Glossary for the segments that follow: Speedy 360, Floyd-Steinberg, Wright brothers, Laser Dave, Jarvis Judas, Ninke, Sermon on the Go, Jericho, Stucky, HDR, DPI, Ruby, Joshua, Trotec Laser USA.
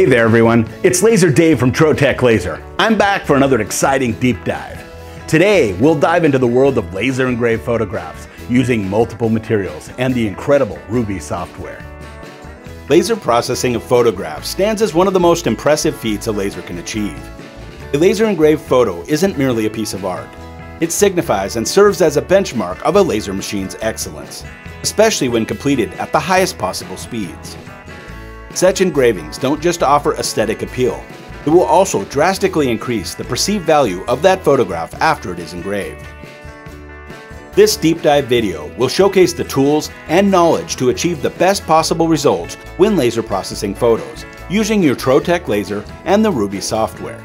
Hey there everyone, it's Laser Dave from Trotec Laser. I'm back for another exciting deep dive. Today, we'll dive into the world of laser engraved photographs using multiple materials and the incredible Ruby software. Laser processing of photographs stands as one of the most impressive feats a laser can achieve. A laser engraved photo isn't merely a piece of art. It signifies and serves as a benchmark of a laser machine's excellence, especially when completed at the highest possible speeds. Such engravings don't just offer aesthetic appeal, it will also drastically increase the perceived value of that photograph after it is engraved. This deep dive video will showcase the tools and knowledge to achieve the best possible results when laser processing photos, using your Trotec laser and the Ruby software.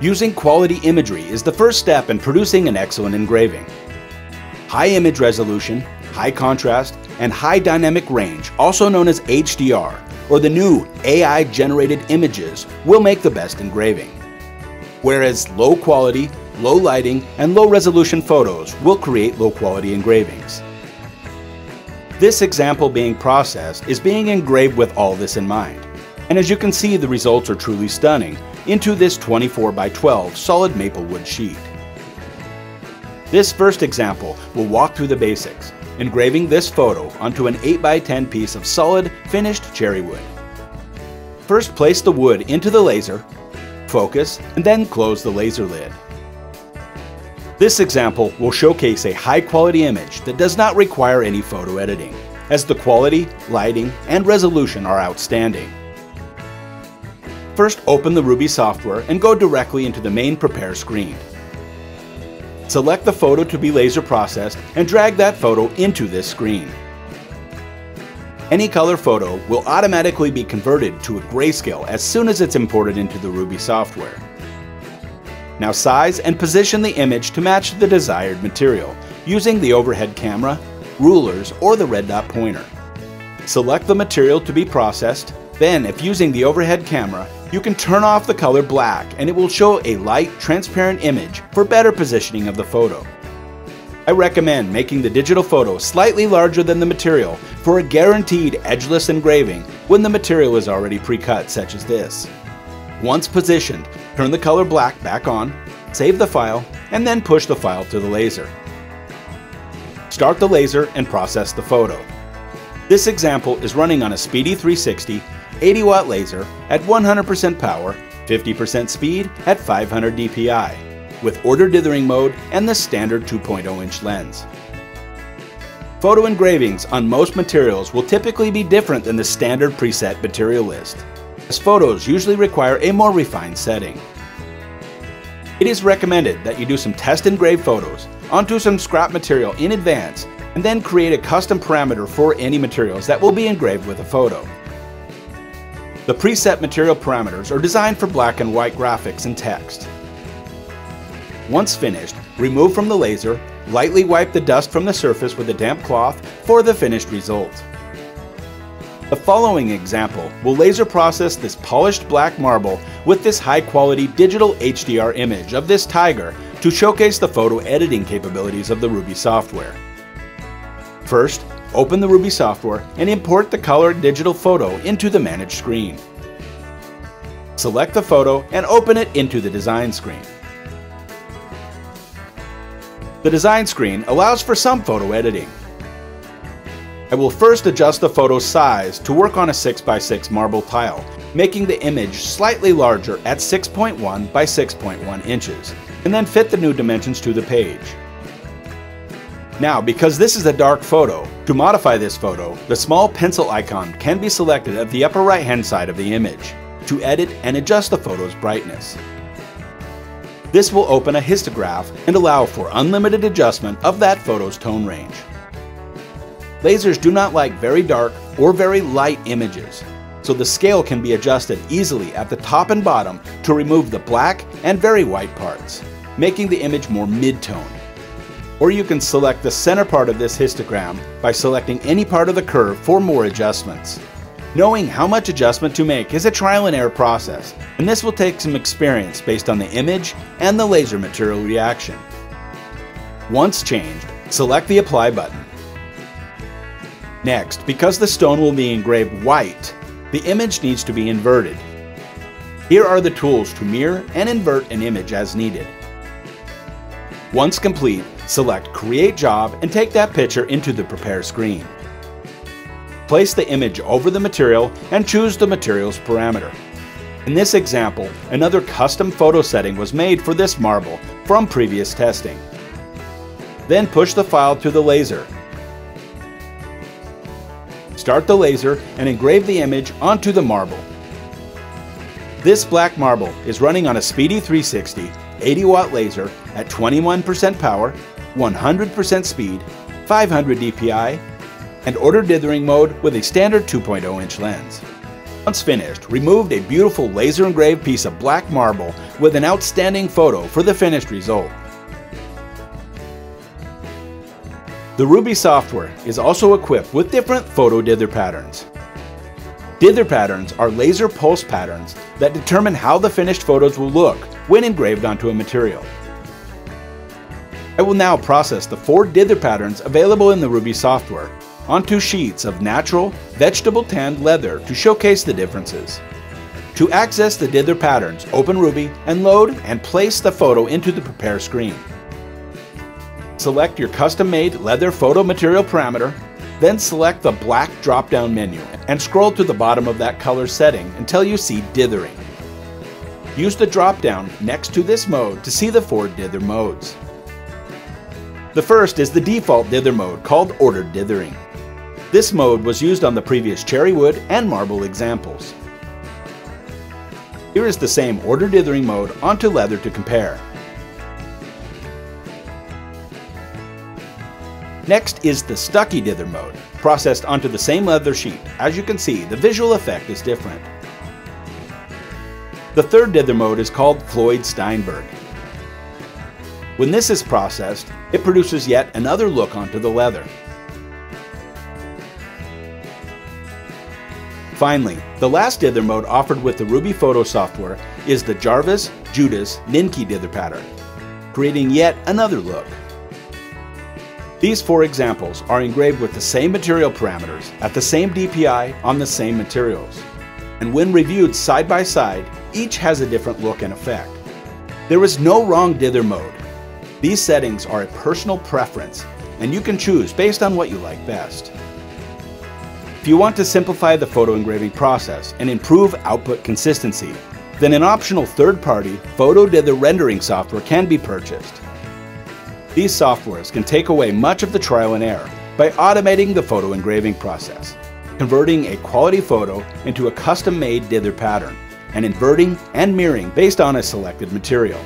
Using quality imagery is the first step in producing an excellent engraving. High image resolution, high contrast, and high dynamic range, also known as HDR, or the new AI-generated images, will make the best engraving. Whereas low quality, low lighting, and low resolution photos will create low quality engravings. This example being processed is being engraved with all this in mind. And as you can see, the results are truly stunning into this 24x12 solid maple wood sheet. This first example will walk through the basics, engraving this photo onto an 8x10 piece of solid, finished cherry wood. First, place the wood into the laser, focus, and then close the laser lid. This example will showcase a high-quality image that does not require any photo editing, as the quality, lighting, and resolution are outstanding. First, open the Ruby software and go directly into the main Prepare screen. Select the photo to be laser processed and drag that photo into this screen. Any color photo will automatically be converted to a grayscale as soon as it's imported into the Ruby software. Now size and position the image to match the desired material using the overhead camera, rulers, or the red dot pointer. Select the material to be processed, then if using the overhead camera, you can turn off the color black and it will show a light, transparent image for better positioning of the photo. I recommend making the digital photo slightly larger than the material for a guaranteed edgeless engraving when the material is already pre-cut, such as this. Once positioned, turn the color black back on, save the file, and then push the file to the laser. Start the laser and process the photo. This example is running on a Speedy 360 80-watt laser at 100% power, 50% speed at 500 DPI, with order dithering mode and the standard 2.0-inch lens. Photo engravings on most materials will typically be different than the standard preset material list, as photos usually require a more refined setting. It is recommended that you do some test engraved photos onto some scrap material in advance and then create a custom parameter for any materials that will be engraved with a photo. The preset material parameters are designed for black and white graphics and text. Once finished, remove from the laser, lightly wipe the dust from the surface with a damp cloth for the finished result. The following example will laser process this polished black marble with this high-quality digital HDR image of this tiger to showcase the photo editing capabilities of the Ruby software. First, open the Ruby software and import the colored digital photo into the Manage screen. Select the photo and open it into the Design screen. The Design screen allows for some photo editing. I will first adjust the photo size to work on a 6x6 marble tile, making the image slightly larger at 6.1 by 6.1 inches, and then fit the new dimensions to the page. Now, because this is a dark photo, to modify this photo, the small pencil icon can be selected at the upper right-hand side of the image to edit and adjust the photo's brightness. This will open a histograph and allow for unlimited adjustment of that photo's tone range. Lasers do not like very dark or very light images, so the scale can be adjusted easily at the top and bottom to remove the black and very white parts, making the image more mid-tone. Or you can select the center part of this histogram by selecting any part of the curve for more adjustments. Knowing how much adjustment to make is a trial and error process, and this will take some experience based on the image and the laser material reaction. Once changed, select the Apply button. Next, because the stone will be engraved white, the image needs to be inverted. Here are the tools to mirror and invert an image as needed. Once complete, select Create Job and take that picture into the Prepare screen. Place the image over the material and choose the material's parameter. In this example, another custom photo setting was made for this marble from previous testing. Then push the file to the laser. Start the laser and engrave the image onto the marble. This black marble is running on a Speedy 360 80-watt laser at 21% power, 100% speed, 500 DPI, and order dithering mode with a standard 2.0-inch lens. Once finished, removed a beautiful laser-engraved piece of black marble with an outstanding photo for the finished result. The Ruby software is also equipped with different photo dither patterns. Dither patterns are laser pulse patterns that determine how the finished photos will look when engraved onto a material. I will now process the 4 dither patterns available in the Ruby software onto sheets of natural, vegetable tanned leather to showcase the differences. To access the dither patterns, open Ruby and load and place the photo into the Prepare screen. Select your custom-made leather photo material parameter, then select the black drop-down menu and scroll to the bottom of that color setting until you see dithering. Use the drop-down next to this mode to see the 4 dither modes. The first is the default dither mode called Ordered Dithering. This mode was used on the previous cherry wood and marble examples. Here is the same Ordered Dithering mode onto leather to compare. Next is the Stucky Dither mode, processed onto the same leather sheet. As you can see, the visual effect is different. The third dither mode is called Floyd-Steinberg. When this is processed, it produces yet another look onto the leather. Finally, the last dither mode offered with the Ruby Photo software is the Jarvis Judas Ninke dither pattern, creating yet another look. These 4 examples are engraved with the same material parameters at the same DPI on the same materials. And when reviewed side by side, each has a different look and effect. There is no wrong dither mode. These settings are a personal preference, and you can choose based on what you like best. If you want to simplify the photo engraving process and improve output consistency, then an optional third-party photo dither rendering software can be purchased. These softwares can take away much of the trial and error by automating the photo engraving process, converting a quality photo into a custom-made dither pattern, and inverting and mirroring based on a selected material.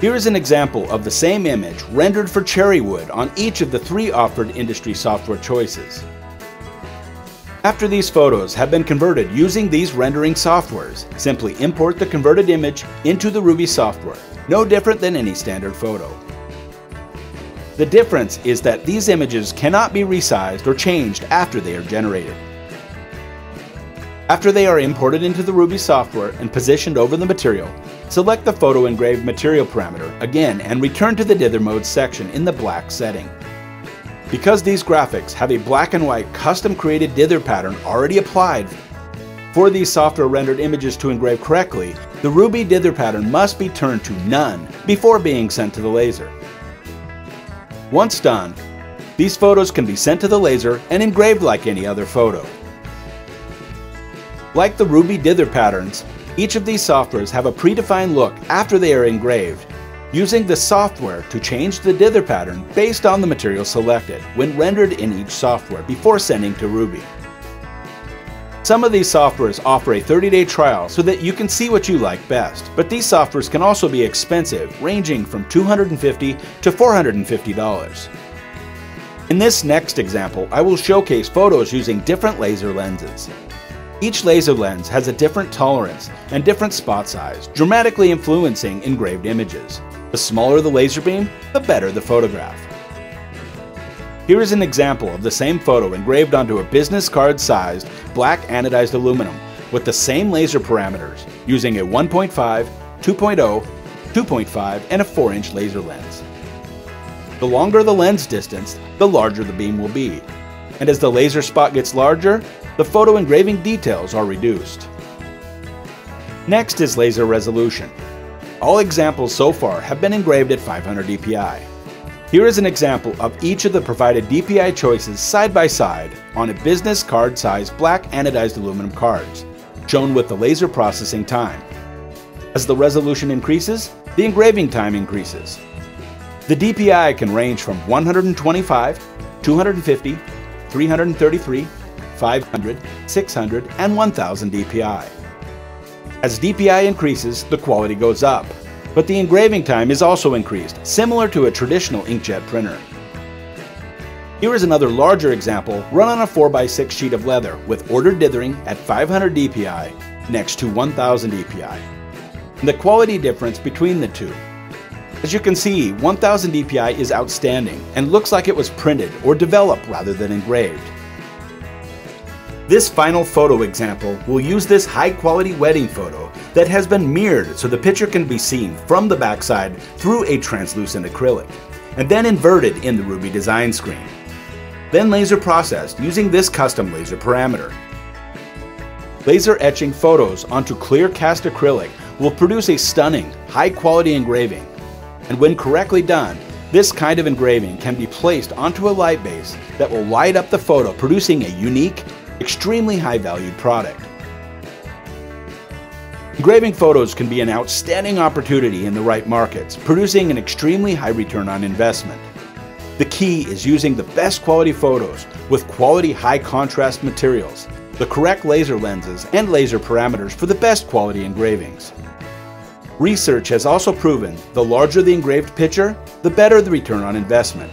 Here is an example of the same image rendered for cherry wood on each of the 3 offered industry software choices. After these photos have been converted using these rendering softwares, simply import the converted image into the Ruby software, no different than any standard photo. The difference is that these images cannot be resized or changed after they are generated. After they are imported into the Ruby software and positioned over the material, select the photo engraved material parameter again and return to the dither mode section in the black setting. Because these graphics have a black and white custom created dither pattern already applied, for these software rendered images to engrave correctly, the Ruby dither pattern must be turned to none before being sent to the laser. Once done, these photos can be sent to the laser and engraved like any other photo. Like the Ruby dither patterns, each of these softwares have a predefined look after they are engraved, using the software to change the dither pattern based on the material selected when rendered in each software before sending to Ruby. Some of these softwares offer a 30-day trial so that you can see what you like best, but these softwares can also be expensive, ranging from $250 to $450. In this next example, I will showcase photos using different laser lenses. Each laser lens has a different tolerance and different spot size, dramatically influencing engraved images. The smaller the laser beam, the better the photograph. Here is an example of the same photo engraved onto a business card-sized black anodized aluminum with the same laser parameters using a 1.5, 2.0, 2.5, and a 4-inch laser lens. The longer the lens distance, the larger the beam will be. And as the laser spot gets larger, the photo engraving details are reduced. Next is laser resolution. All examples so far have been engraved at 500 DPI. Here is an example of each of the provided DPI choices side by side on a business card size black anodized aluminum cards, shown with the laser processing time. As the resolution increases, the engraving time increases. The DPI can range from 125, 250, 333, 500, 600, and 1000 DPI. As DPI increases, the quality goes up, but the engraving time is also increased, similar to a traditional inkjet printer. Here is another larger example run on a 4x6 sheet of leather with ordered dithering at 500 DPI next to 1000 DPI. The quality difference between the two. As you can see, 1000 DPI is outstanding and looks like it was printed or developed rather than engraved. This final photo example will use this high-quality wedding photo that has been mirrored so the picture can be seen from the backside through a translucent acrylic, and then inverted in the Ruby design screen. Then laser processed using this custom laser parameter. Laser etching photos onto clear cast acrylic will produce a stunning, high-quality engraving, and when correctly done, this kind of engraving can be placed onto a light base that will light up the photo, producing a unique, extremely high-valued product. Engraving photos can be an outstanding opportunity in the right markets, producing an extremely high return on investment. The key is using the best quality photos with quality high-contrast materials, the correct laser lenses and laser parameters for the best quality engravings. Research has also proven the larger the engraved picture, the better the return on investment.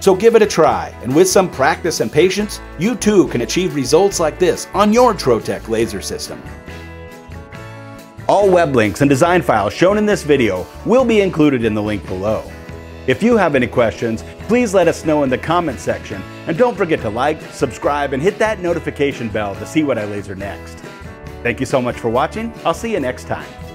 So give it a try, and with some practice and patience, you too can achieve results like this on your Trotec laser system. All web links and design files shown in this video will be included in the link below. If you have any questions, please let us know in the comment section, and don't forget to like, subscribe, and hit that notification bell to see what I laser next. Thank you so much for watching. I'll see you next time.